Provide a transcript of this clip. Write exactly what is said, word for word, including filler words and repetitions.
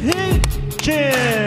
Hitchens.